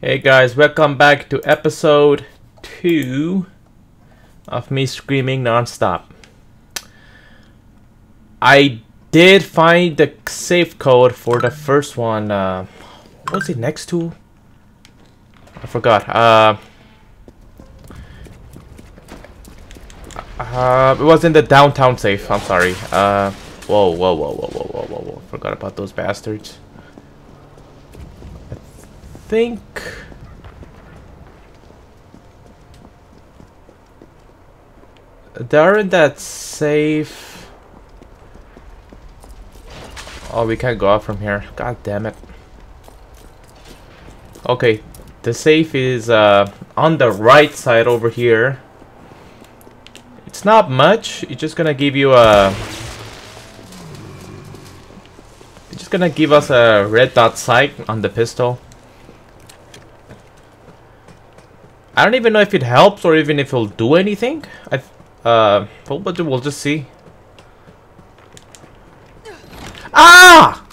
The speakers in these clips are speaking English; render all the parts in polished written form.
Hey guys, welcome back to episode 2 of me screaming non-stop. I did find the safe code for the first one. What was it next to? I forgot. It was in the downtown safe. I'm sorry. Whoa. Forgot about those bastards. I think they're in that safe. Oh, we can't go out from here. God damn it. Okay, the safe is on the right side over here. It's not much. It's just gonna give you a. It's just gonna give us a red dot sight on the pistol. I don't even know if it helps or even if it'll do anything. But we'll just see. Ah!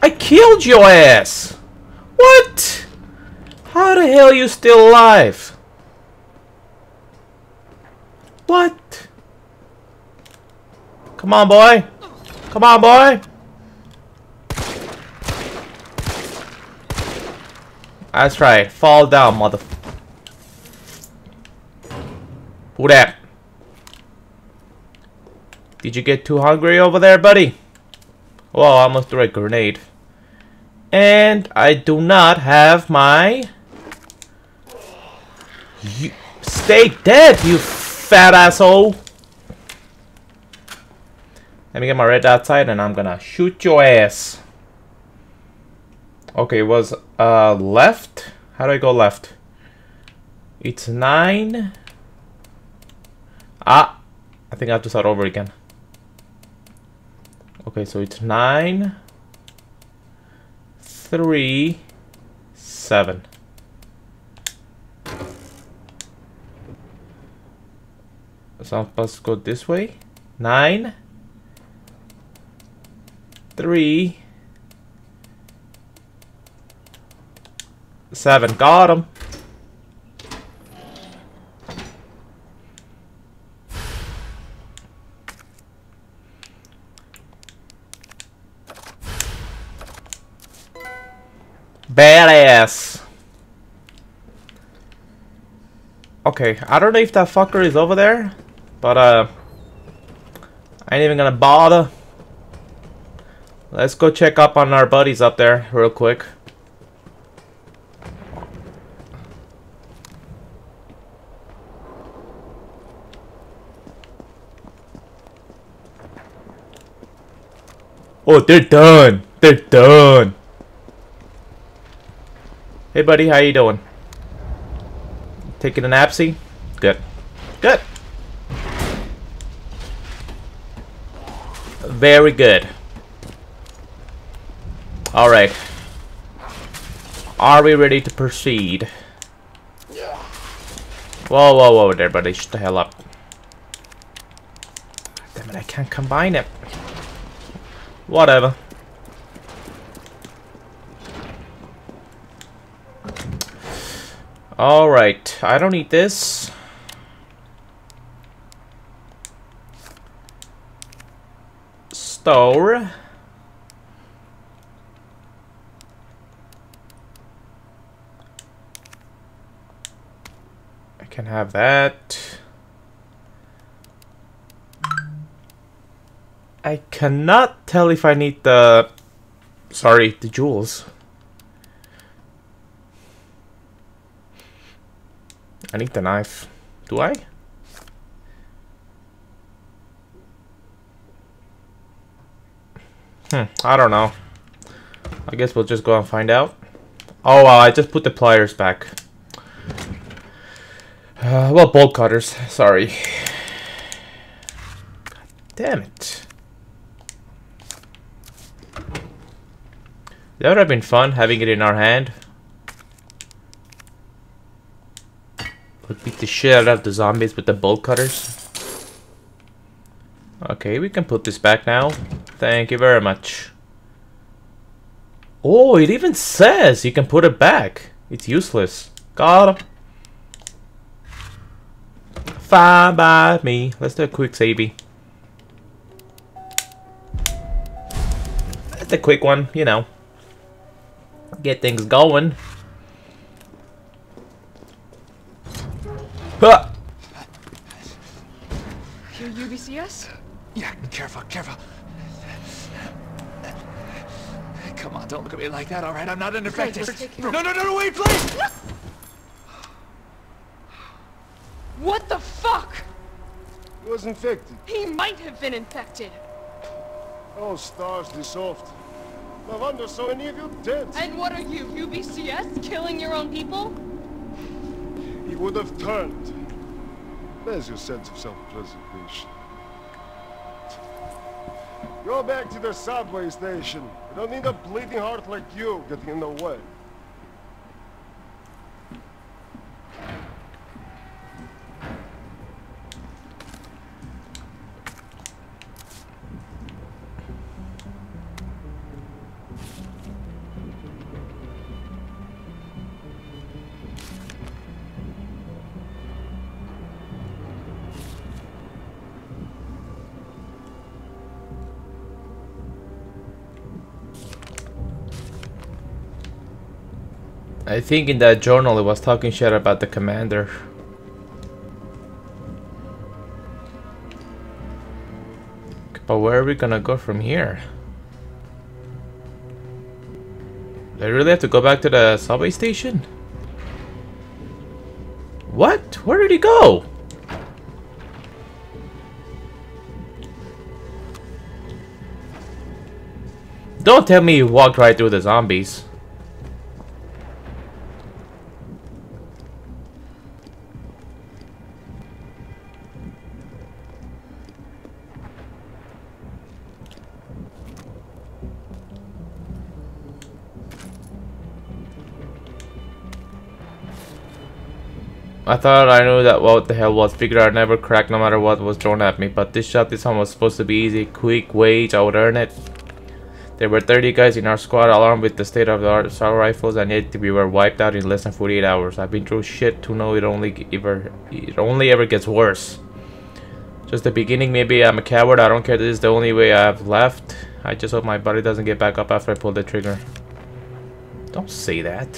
I killed your ass! What? How the hell are you still alive? What? Come on, boy. Come on, boy. That's right. Fall down, motherfucker. Who that? Did you get too hungry over there, buddy? Oh, I almost threw a grenade. And I do not have my... You... Stay dead, you fat asshole! Let me get my red dot sight and I'm gonna shoot your ass. Okay, it was left? How do I go left? It's 9... Ah, I think I have to start over again. Okay, so it's 9, 3, 7. So I'm supposed to go this way. 9, 3, 7. Got him. Badass. Okay, I don't know if that fucker is over there, but I ain't even gonna bother. Let's go check up on our buddies up there real quick. Oh, they're done. They're done. Hey buddy, how you doing? Taking a napsy? Good. Good! Very good. Alright. Are we ready to proceed? Whoa there buddy, shut the hell up. Damn it, I can't combine it. Whatever. Alright, I don't need this. Store. I can have that. I cannot tell if I need the... Sorry, the jewels. I need the knife. Do I? I don't know. I guess we'll just go and find out. Oh, wow, I just put the pliers back. Well, bolt cutters. Sorry. God damn it. That would have been fun, having it in our hand. We'll beat the shit out of the zombies with the bolt cutters. Okay, we can put this back now. Thank you very much. Oh, it even says you can put it back. It's useless. Got him. Fine by me. Let's do a quick savey. That's a quick one, you know. Get things going. Huh. Your UBCS? Yeah, careful, careful. Come on, don't look at me like that, all right? I'm not an infected. No, no, no, wait, please! What the fuck? He was infected. He might have been infected. Oh, stars dissolved. No wonder so many of you dead. And what are you, UBCS? Killing your own people? He would have turned. There's your sense of self-preservation. Go back to the subway station. We don't need a bleeding heart like you getting in the way. I think in that journal it was talking shit about the commander. But where are we gonna go from here? Do I really have to go back to the subway station? What? Where did he go? Don't tell me he walked right through the zombies. I thought I knew that what the hell was. Figured I'd never crack no matter what was thrown at me. But this shot this time was supposed to be easy, quick, wage, I would earn it. There were 30 guys in our squad alarmed with the state-of-the-art assault rifles, and yet we were wiped out in less than 48 hours. I've been through shit to know it only ever gets worse. Just the beginning, maybe I'm a coward, I don't care, this is the only way I have left. I just hope my body doesn't get back up after I pull the trigger. Don't say that.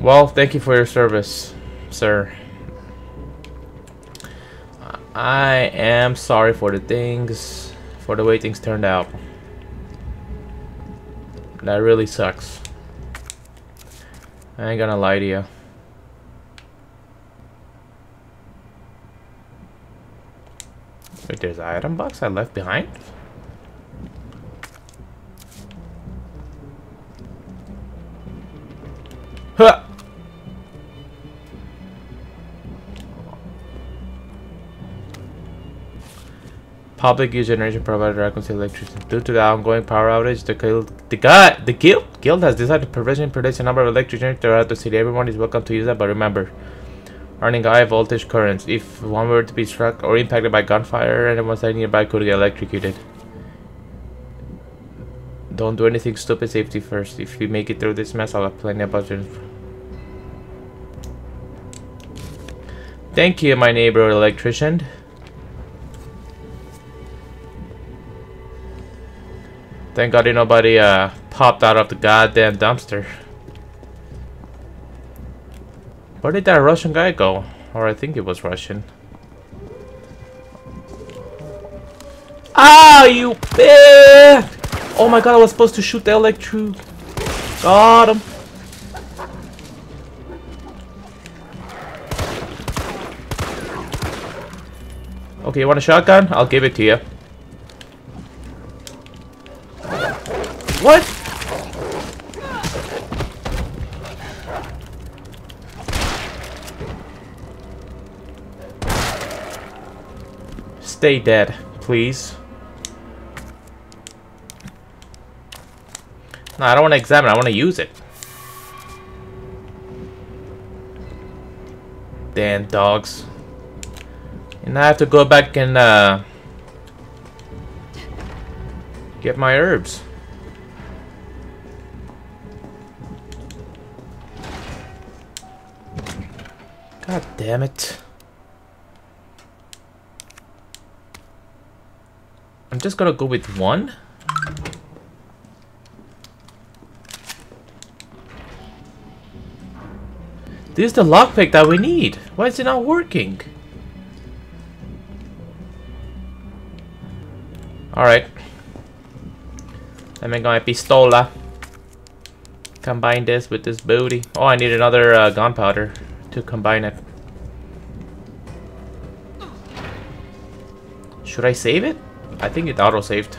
Well, thank you for your service, sir. I am sorry for the way things turned out. That really sucks. I ain't gonna lie to you. Wait, there's an item box I left behind? Huh! Public use generation provider reconciles electricity. Due to the ongoing power outage, the guild has decided to provision and produce a number of electric generators throughout the city. Everyone is welcome to use them, but remember, earning high voltage currents. If one were to be struck or impacted by gunfire, anyone standing nearby could get electrocuted. Don't do anything stupid. Safety first. If we make it through this mess, I'll have plenty of budget. Thank you, my neighbor electrician. Thank God ain't nobody popped out of the goddamn dumpster. Where did that Russian guy go? Or I think it was Russian. Ah, you bitch! Oh my God, I was supposed to shoot the electro. Got him. Okay, you want a shotgun? I'll give it to you. What? Stay dead, please. No, I don't want to examine, I want to use it. Damn dogs. And I have to go back and get my herbs. God damn it. I'm just gonna go with one. This is the lockpick that we need. Why is it not working? Alright. Let me go my pistola. Combine this with this booty. Oh, I need another gunpowder to combine it. Should I save it? I think it auto-saved.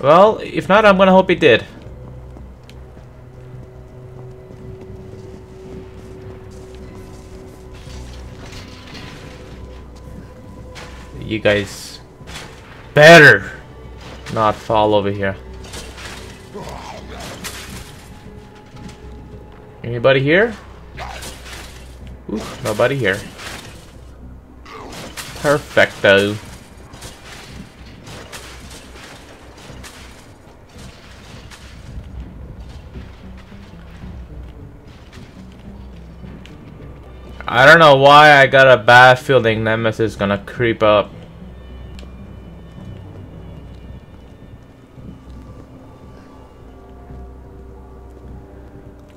Well, if not, I'm gonna hope it did. You guys better not fall over here. Anybody here? Ooh, nobody here. Perfecto. I don't know why I got a bad feeling Nemesis is gonna creep up.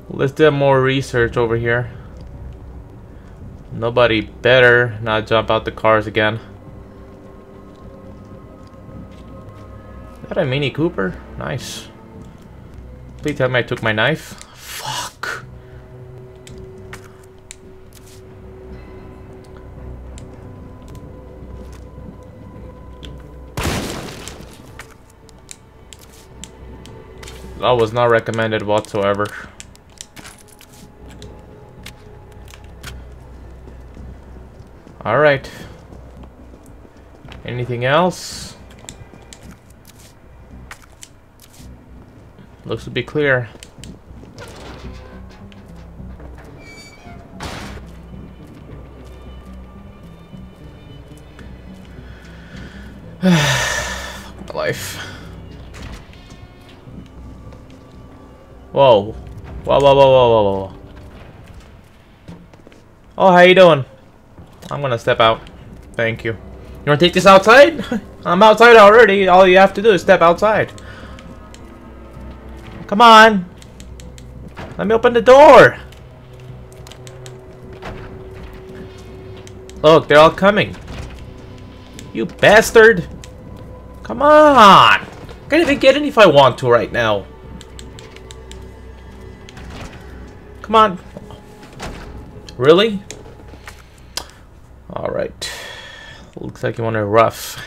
Let's do more research over here. Nobody better not jump out the cars again. Is that a Mini Cooper? Nice. Please tell me I took my knife. Fuck. That was not recommended whatsoever. All right. Anything else? Looks to be clear. Life. Whoa. Whoa, whoa, whoa, whoa, whoa, whoa. Oh, how you doing? I'm gonna step out. Thank you. You wanna take this outside? I'm outside already. All you have to do is step outside. Come on. Let me open the door. Look, they're all coming. You bastard. Come on. I can't even get in if I want to right now. Come on. Really? Alright. Looks like you want a rough.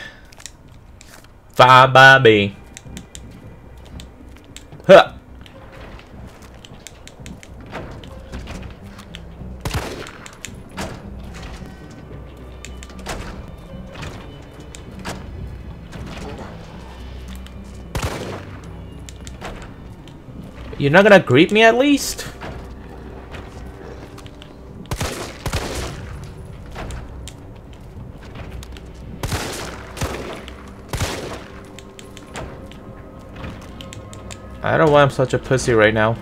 Fine by me. Huh. You're not gonna greet me at least? I don't know why I'm such a pussy right now.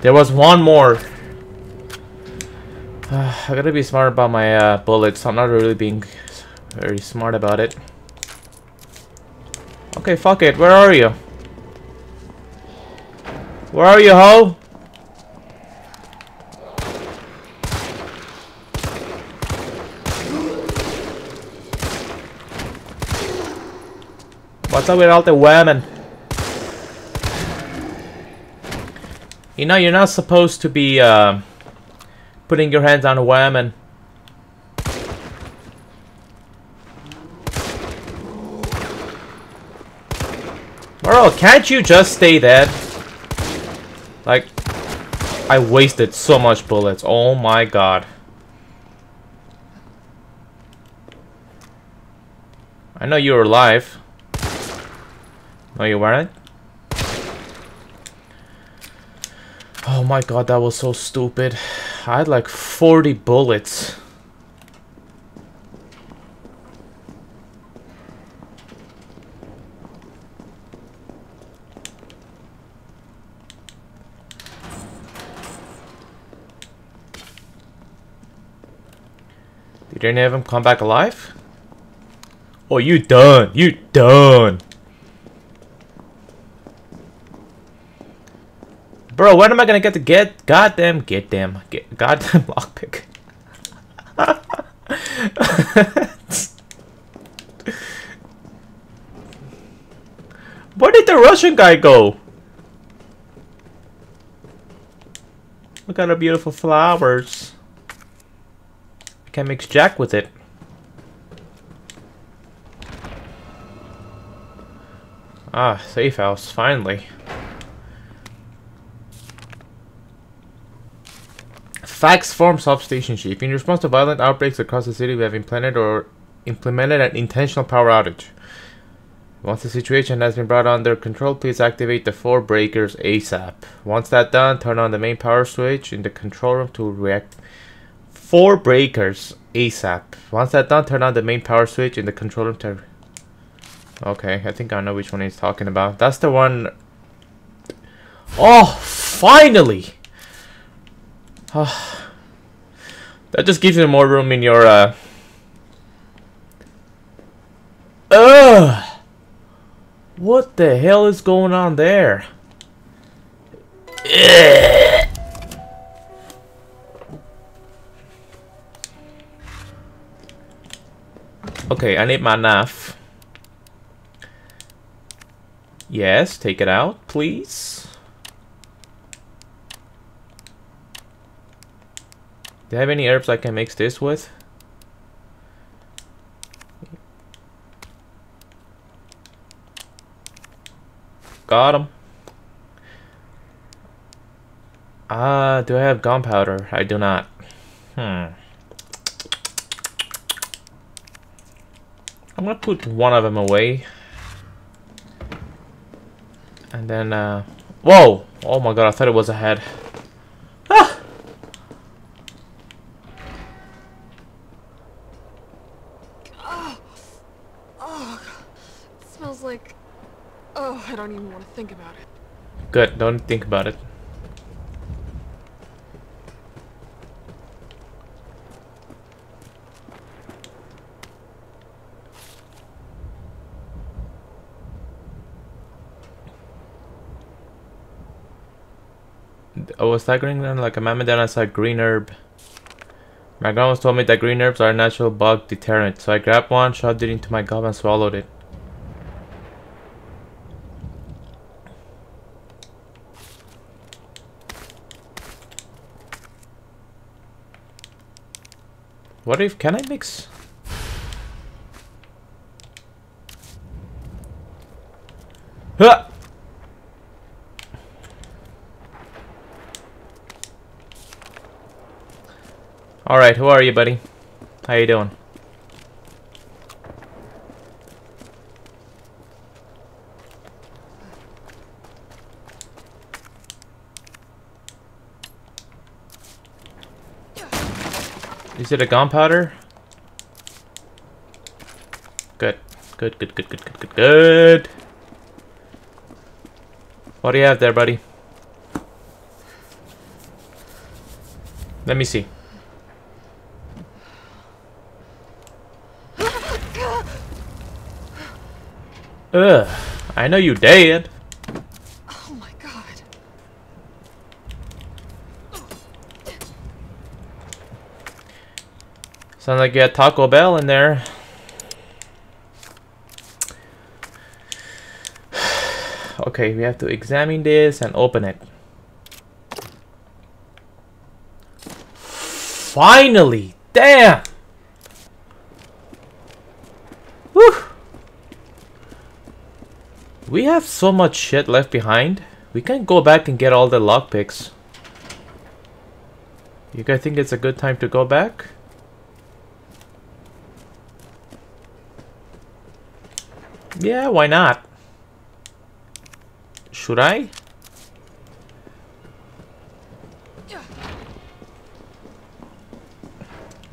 There was one more. I gotta be smart about my bullets. I'm not really being very smart about it. Okay, fuck it. Where are you? Where are you, ho? What's up with all the women? You know, you're not supposed to be putting your hands on women. Bro, can't you just stay dead? Like, I wasted so much bullets. Oh my god. I know you were alive. No, you weren't? Oh my god, that was so stupid. I had like 40 bullets. Did any of them come back alive? Oh, you done. You done. Bro, when am I gonna get the goddamn lockpick? Where did the Russian guy go? Look at the beautiful flowers. I can't mix jack with it. Ah, safe house, finally. Fax form substation chief. In response to violent outbreaks across the city, we have implemented an intentional power outage. Once the situation has been brought under control, please activate the 4 breakers ASAP. Once that's done, turn on the main power switch in the control room to react. 4 breakers ASAP. Once that's done, turn on the main power switch in the control room to... Okay, I think I know which one he's talking about. That's the one... Oh, finally! Oh, that just gives you more room in your what the hell is going on there? Ugh. Okay, I need my knife. Yes, take it out, please. Do you have any herbs I can mix this with? Got him. Do I have gunpowder? I do not. I'm gonna put one of them away. And then, whoa! Oh my god, I thought it was a head. Think about it. Good, don't think about it. I was staggering them like a mammoth, then I saw green herb. My grandma told me that green herbs are a natural bug deterrent, so I grabbed one, shoved it into my gob, and swallowed it. What if, can I mix? Huh! Alright, who are you, buddy? How you doing? Is it a gunpowder? Good. Good, good, good, good, good, good, good. What do you have there, buddy? Let me see. Ugh, I know you dead. Sounds like you had Taco Bell in there. Okay, we have to examine this and open it. Finally! Damn! Whew! We have so much shit left behind. We can go back and get all the lockpicks. You guys think it's a good time to go back? Yeah, why not? Should I?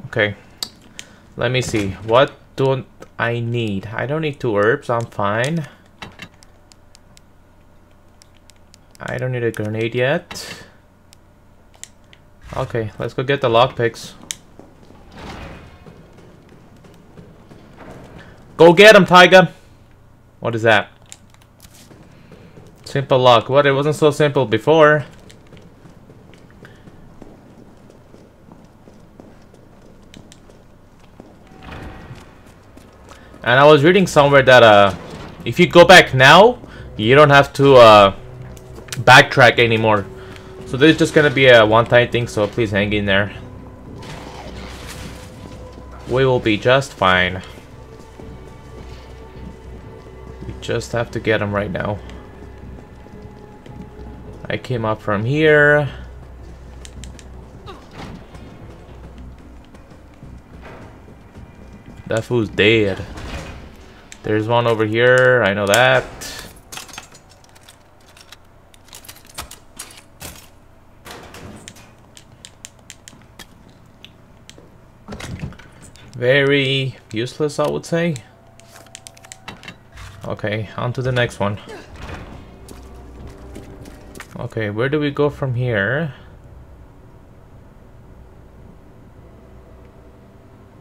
Okay. Let me see. What don't I need? I don't need 2 herbs. I'm fine. I don't need a grenade yet. Okay, let's go get the lockpicks. Go get him, Tyga! What is that? Simple lock. What? It wasn't so simple before. And I was reading somewhere that if you go back now, you don't have to backtrack anymore. So this is just gonna be a one-time thing, so please hang in there. We will be just fine. We just have to get him right now. I came up from here. That fool's dead. There's one over here, I know that. Very useless, I would say. Okay, on to the next one. Okay, where do we go from here?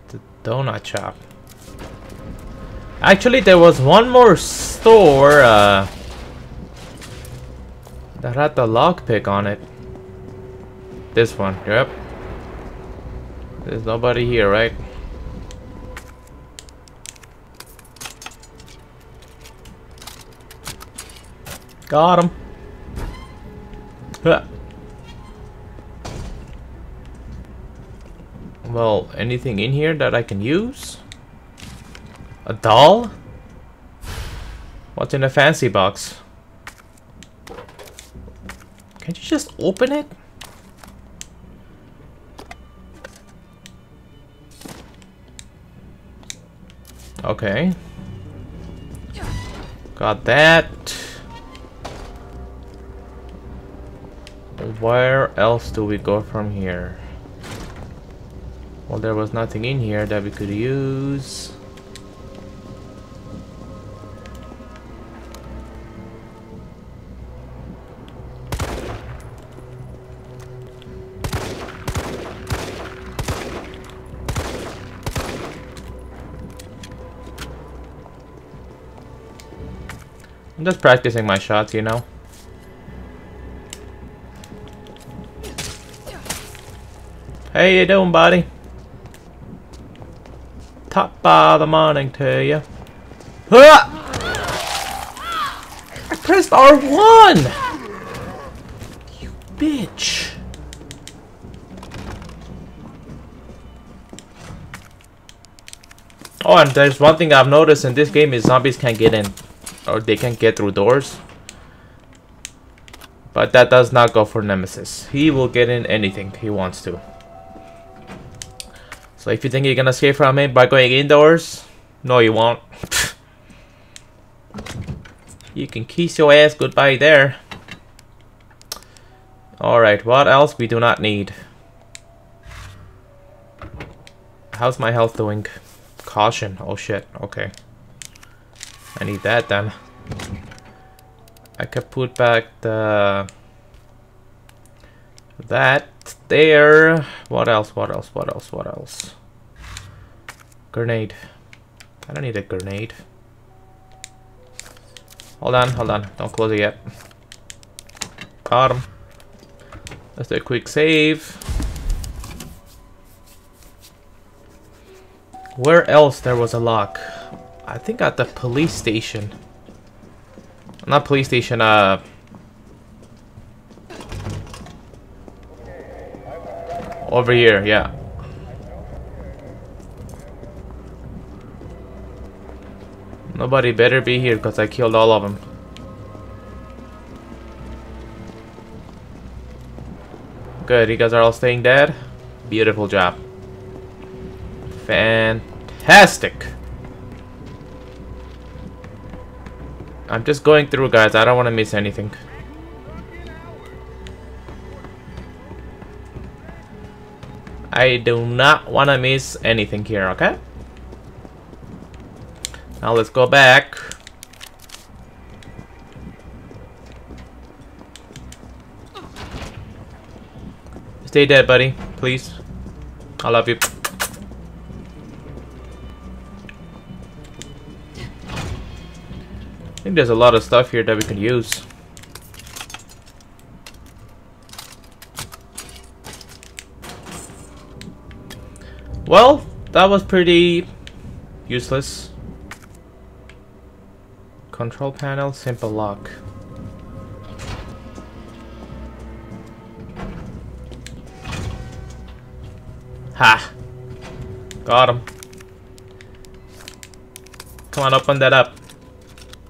The donut shop. Actually, there was one more store that had the lockpick on it. This one, yep. There's nobody here, right? Got him. Huh. Well, anything in here that I can use? A doll? What's in a fancy box? Can't you just open it? Okay. Got that. Where else do we go from here? Well, there was nothing in here that we could use. I'm just practicing my shots, you know. How you doing, buddy? Top of the morning to you. I pressed R1! You bitch. Oh, and there's one thing I've noticed in this game is zombies can't get in. Or they can't get through doors. But that does not go for Nemesis. He will get in anything he wants to. So if you think you're gonna escape from him by going indoors, no you won't. You can kiss your ass goodbye there. Alright, what else we do not need? How's my health doing? Caution, oh shit, okay. I need that then. I could put back the... that. There. What else? What else? What else? What else? Grenade. I don't need a grenade. Hold on, hold on. Don't close it yet. Got him. Let's do a quick save. Where else there was a lock? I think at the police station. Not police station, over here, yeah. Nobody better be here because I killed all of them. Good, you guys are all staying dead. Beautiful job. Fantastic. I'm just going through, guys. I don't want to miss anything. I do not want to miss anything here, okay? Now let's go back. Stay dead, buddy. Please. I love you. think there's a lot of stuff here that we can use. Well, that was pretty useless. Control panel, simple lock. Ha! Got him. Come on, open that up.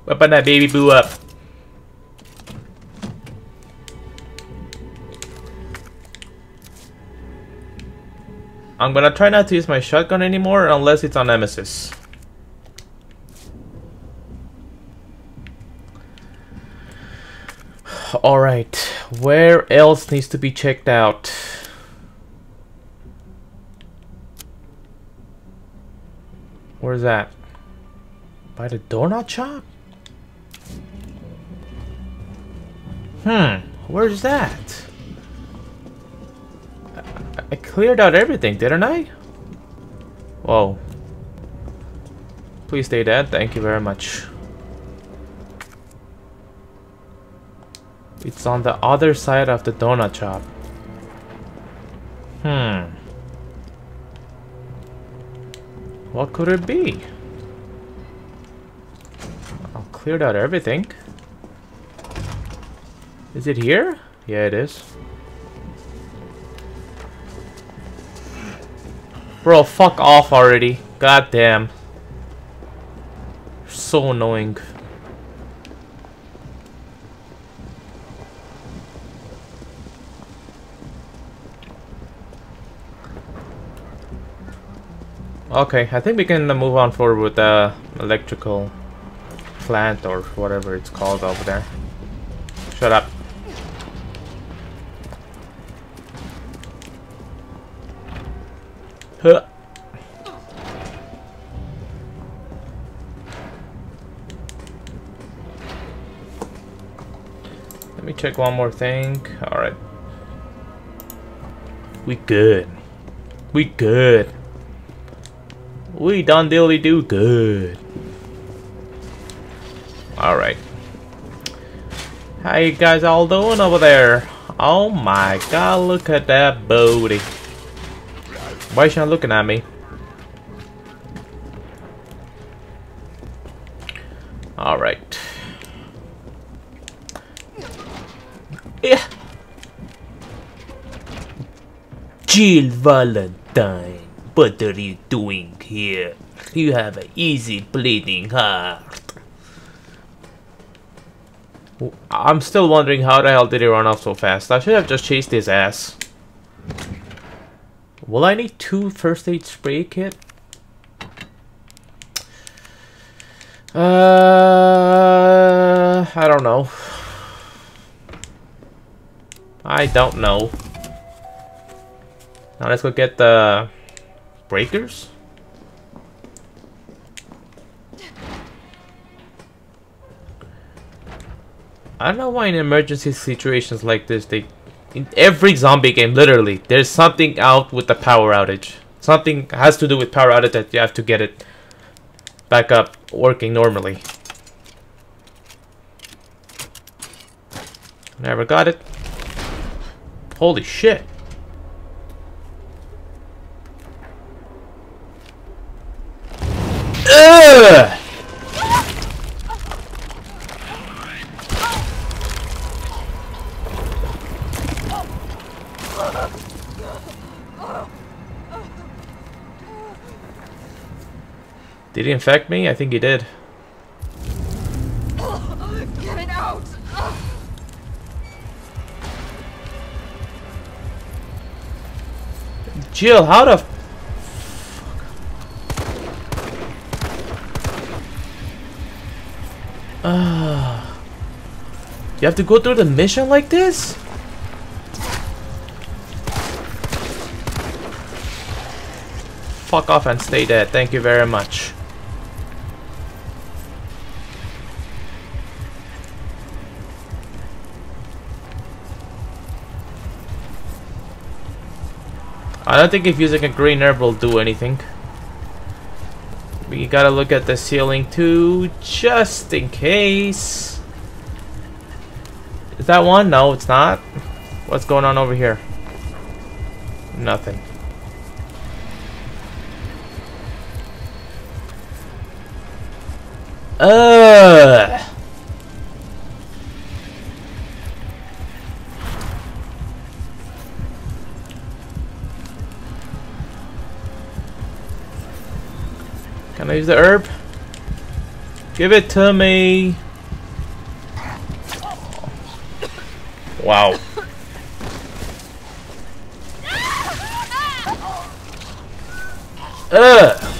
Open that baby boo up. I'm gonna try not to use my shotgun anymore unless it's on Nemesis. Alright, where else needs to be checked out? Where's that? By the doorknob shop? Where's that? I cleared out everything, didn't I? Whoa. Please stay dead, thank you very much. It's on the other side of the donut shop. What could it be? I cleared out everything. Is it here? Yeah, it is. Bro, fuck off already. God damn. So annoying. Okay, I think we can move on forward with the electrical plant or whatever it's called over there. Shut up. Huh. Let me check one more thing. Alright. We good. We good. We done dilly do good. Alright. How you guys all doing over there? Oh my god, look at that booty. Why is she not looking at me? Alright. Yeah. Jill Valentine, what are you doing here? You have an easy bleeding heart. I'm still wondering how the hell did he run off so fast. I should have just chased his ass. Will I need 2 first aid spray kit? I don't know. Now let's go get the breakers. I don't know why in emergency situations like this they... In every zombie game, literally, there's something out with the power outage. Something has to do with power outage that you have to get it back up working normally. Never got it. Holy shit. Ugh! Did he infect me? I think he did. Get it out. Jill, how the fuck? You have to go through the mission like this? Fuck off and stay dead. Thank you very much. I don't think if using a green herb will do anything. We gotta look at the ceiling too, just in case. Is that one? No, it's not. What's going on over here? Nothing. Ugh. Can I use the herb? Give it to me. Wow. Ugh.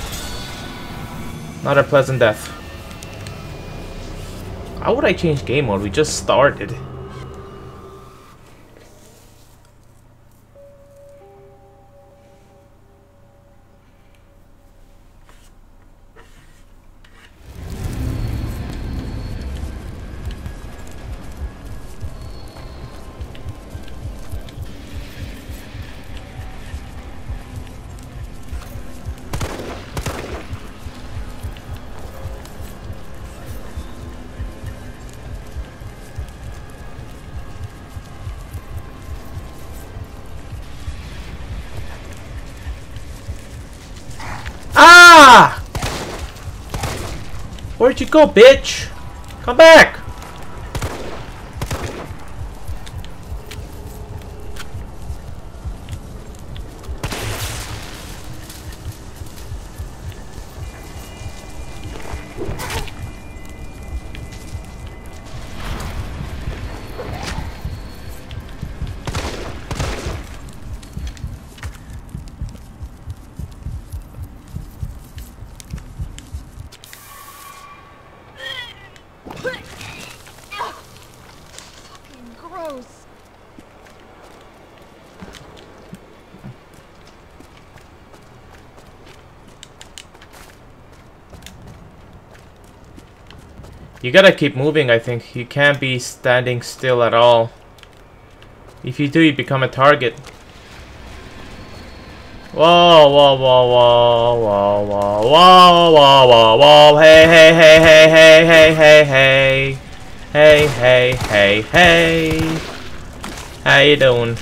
Not a pleasant death. How would I change game mode? We just started. Where'd you go, bitch? Come back! You gotta keep moving, I think. You can't be standing still at all. If you do, you become a target. Whoa, whoa, whoa, whoa, whoa, whoa, whoa, whoa, whoa, whoa, hey, hey, hey, hey, hey, hey, hey, hey, hey, hey, hey, hey. How you doing?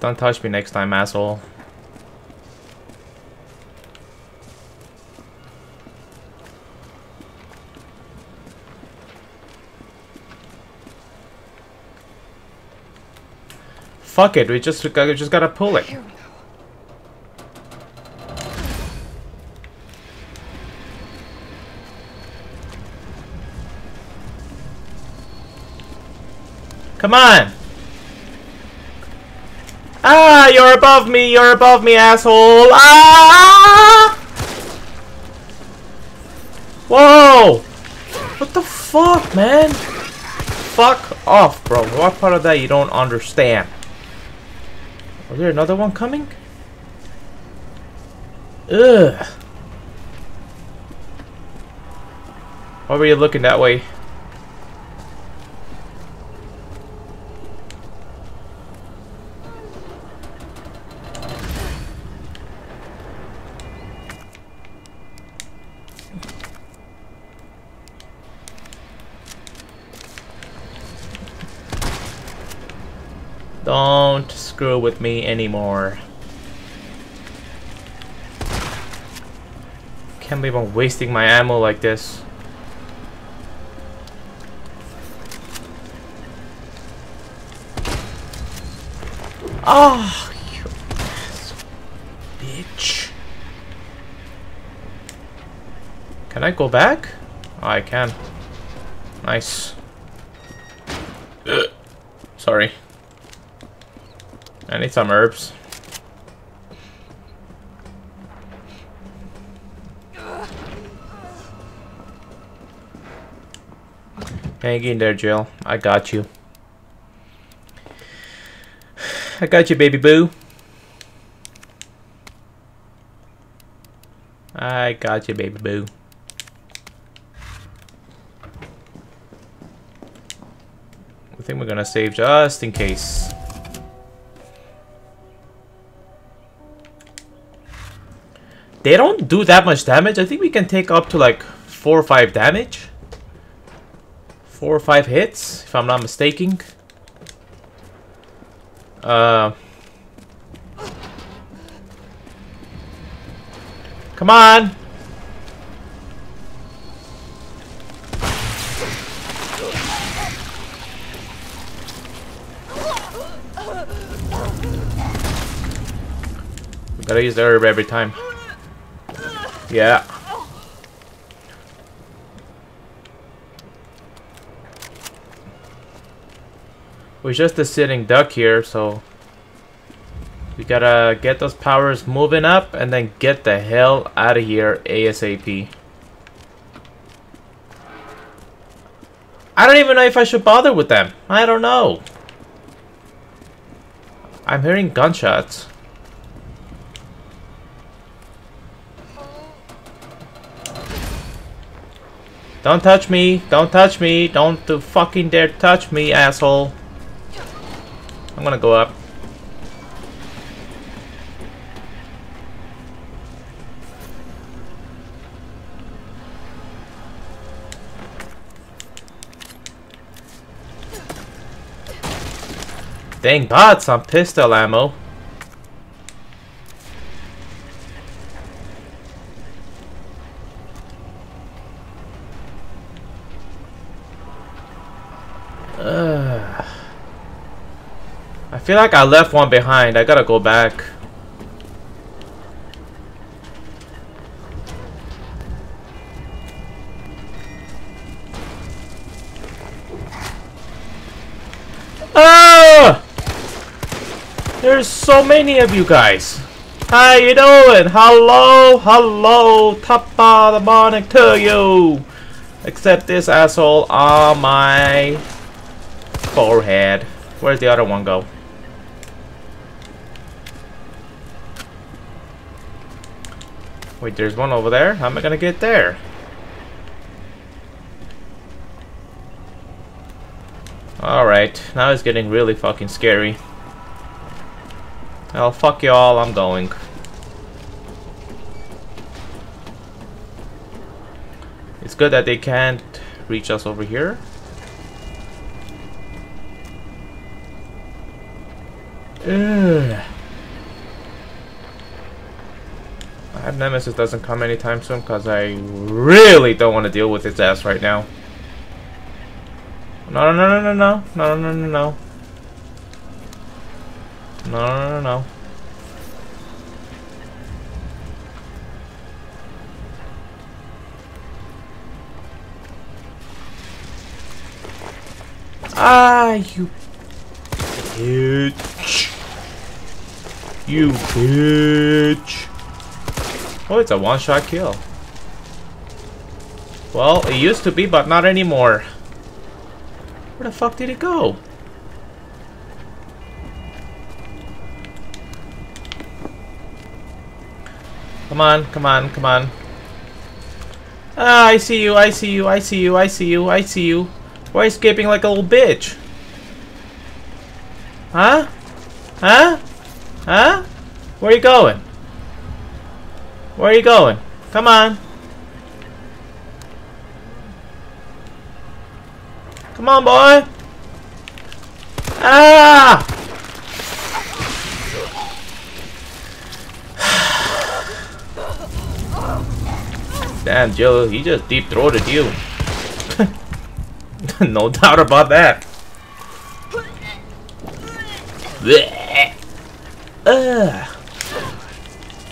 Don't touch me next time, asshole. Fuck it, we just gotta pull it. Here we go. Come on! Ah, you're above me, asshole! Ah! Whoa! What the fuck, man? Fuck off, bro. What part of that you don't understand? Is there another one coming? Ugh. Why were you looking that way? Don't screw with me anymore. Can't believe I'm wasting my ammo like this. Oh, you ass bitch. Can I go back? Oh, I can. Nice. Sorry. I need some herbs. Hang in there, Jill. I got you. I got you, baby boo. I got you, baby boo. I think we're gonna save just in case. They don't do that much damage. I think we can take up to like 4 or 5 damage. 4 or 5 hits, if I'm not mistaken. Come on! We gotta use the herb every time. Yeah. We're just a sitting duck here, so we gotta get those powers moving up and then get the hell out of here ASAP. I don't even know if I should bother with them. I don't know. I'm hearing gunshots. Don't touch me. Don't touch me. Don't fucking dare touch me, asshole. I'm gonna go up. Thank God, some pistol ammo. I feel like I left one behind. I gotta go back. Ah! There's so many of you guys. How you doing? Hello, hello. Top of the morning to you. Except this asshole on my forehead. Where's the other one go? Wait, there's one over there? How am I gonna get there? Alright, now it's getting really fucking scary. Oh, fuck y'all, I'm going. It's good that they can't reach us over here. Ugh. I hope Nemesis doesn't come anytime soon because I really don't want to deal with his ass right now. No, no, no, no, no, no, no, no, no, no, no, no, no. Ah, you bitch. You bitch. Oh, it's a one-shot kill. Well, it used to be, but not anymore. Where the fuck did it go? Come on, come on, come on. Ah, I see you, I see you, I see you, I see you, I see you. Why are you escaping like a little bitch? Huh? Huh? Huh? Where are you going? Where are you going? Come on. Come on, boy. Ah! Damn, Jill, he just deep-throated you. No doubt about that.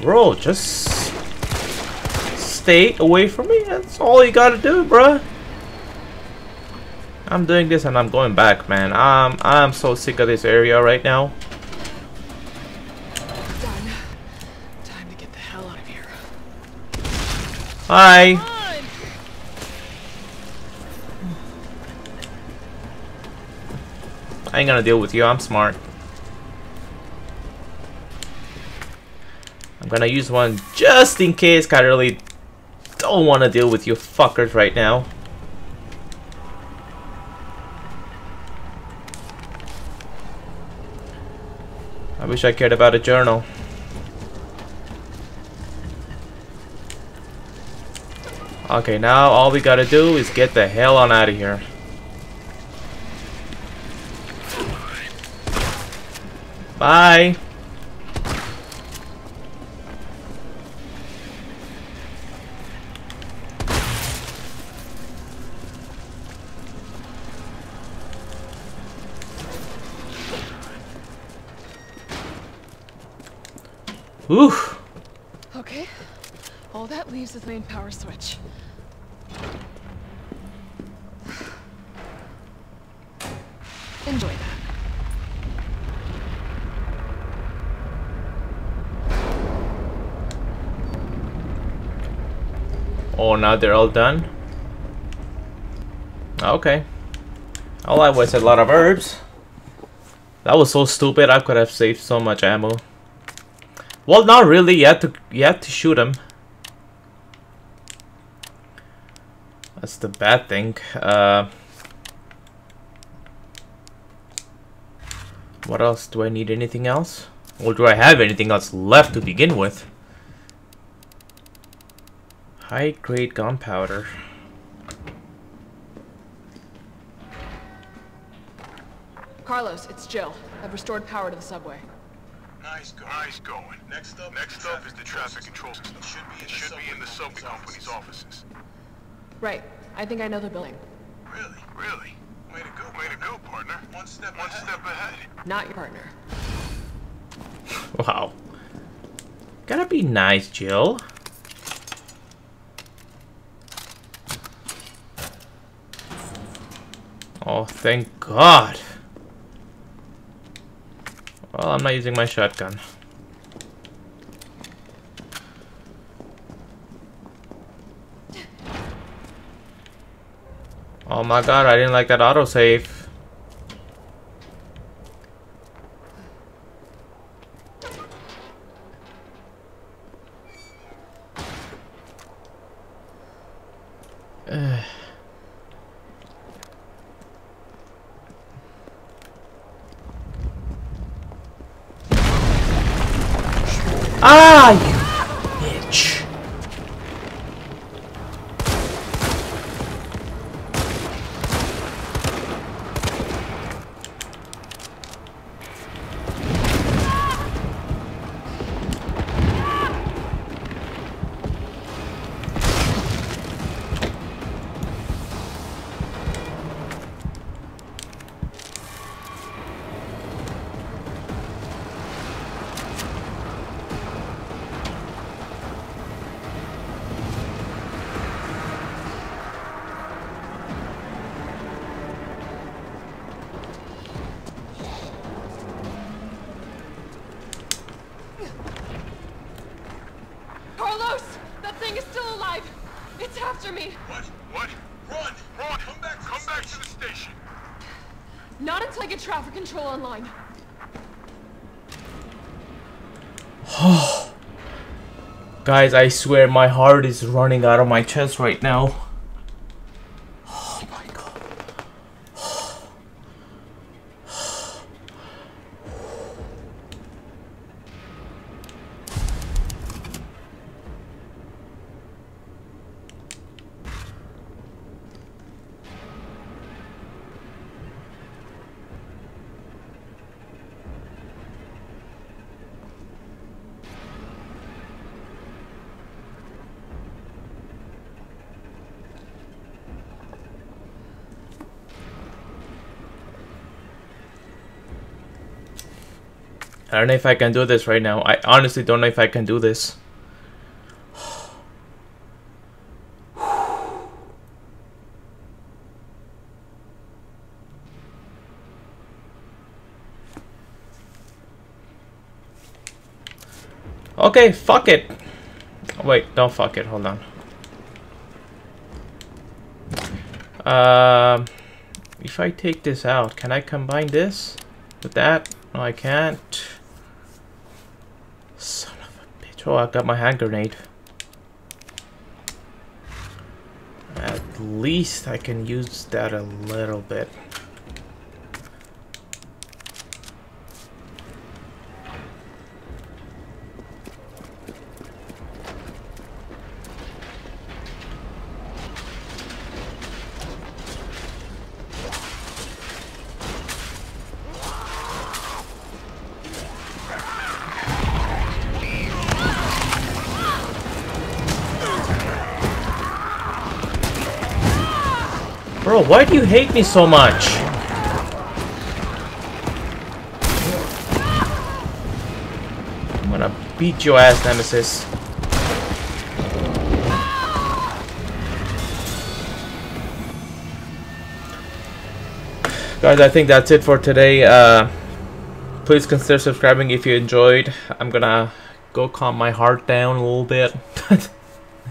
Bro, just... stay away from me. That's all you gotta do, bruh. I'm doing this and I'm going back, man. I'm so sick of this area right now. Done. Time to get the hell out of here. Hi. I ain't gonna deal with you. I'm smart. I'm gonna use one just in case. I really don't want to deal with you fuckers right now. I wish I cared about a journal. Okay, now all we gotta do is get the hell on out of here. Bye! Oof. Okay, all that leaves is the main power switch. Enjoy that. Oh, now they're all done? Okay. All I was a lot of herbs. That was so stupid, I could have saved so much ammo. Well, not really, you have to shoot him. That's the bad thing. What else? Do I need anything else? Or do I have anything else left to begin with? High-grade gunpowder. Carlos, it's Jill. I've restored power to the subway. Nice going. Next up is the traffic control system. It should be in the subway company's offices. Right. I think I know the building. Really? Way to go, partner. One step ahead. Not your partner. Wow. Gotta be nice, Jill. Oh, thank God. Well, I'm not using my shotgun. Oh my God, I didn't like that autosave. Ah, you bitch. Guys, I swear my heart is running out of my chest right now. Oh my God. I don't know if I can do this right now. I honestly don't know if I can do this. Okay, fuck it. Wait, don't fuck it. Hold on. If I take this out, can I combine this with that? No, I can't. Son of a bitch. Oh, I got my hand grenade. At least I can use that a little bit. Bro, why do you hate me so much? I'm gonna beat your ass, Nemesis. Guys, I think that's it for today. Please consider subscribing if you enjoyed. I'm gonna go calm my heart down a little bit.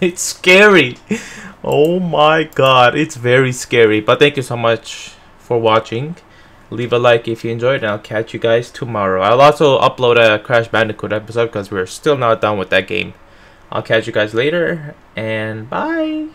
It's scary. Oh my god, it's very scary. But thank you so much for watching. Leave a like if you enjoyed, and I'll catch you guys tomorrow. I'll also upload a Crash Bandicoot episode because we're still not done with that game. I'll catch you guys later, and bye.